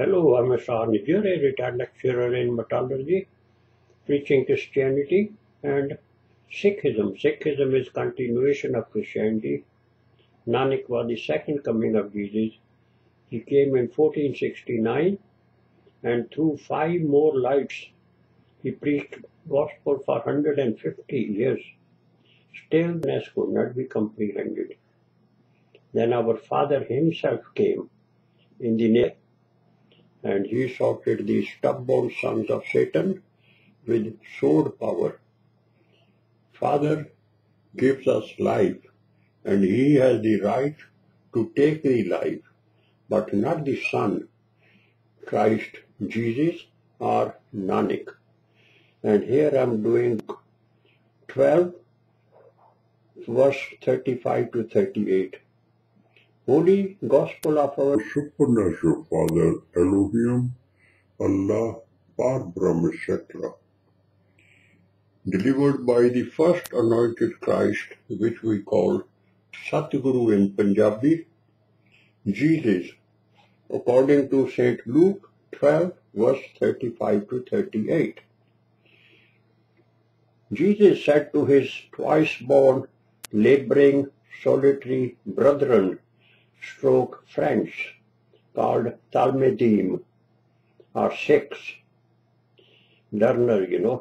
Hello, I'm Hassan Nadir, a retired lecturer in metallurgy, preaching Christianity and Sikhism. Sikhism is continuation of Christianity. Nanak was the second coming of Jesus. He came in 1469, and through 5 more lives, he preached gospel for 150 years. Still, this could not be comprehended. Then our Father himself came in the name, and he sorted the stubborn sons of Satan with sword power. Father gives us life, and he has the right to take the life, but not the Son, Christ, Jesus, or Nanak. And here I'm doing 12, verse 35 to 38. Holy Gospel of our Supernatural Father, Elohim, Allah, Parbrahm, etc. Delivered by the first anointed Christ, which we call Satguru in Punjabi, Jesus, according to St. Luke 12, verse 35 to 38. Jesus said to his twice-born, laboring, solitary brethren, stroke friends, called Talmudim, or Sikhs, learner,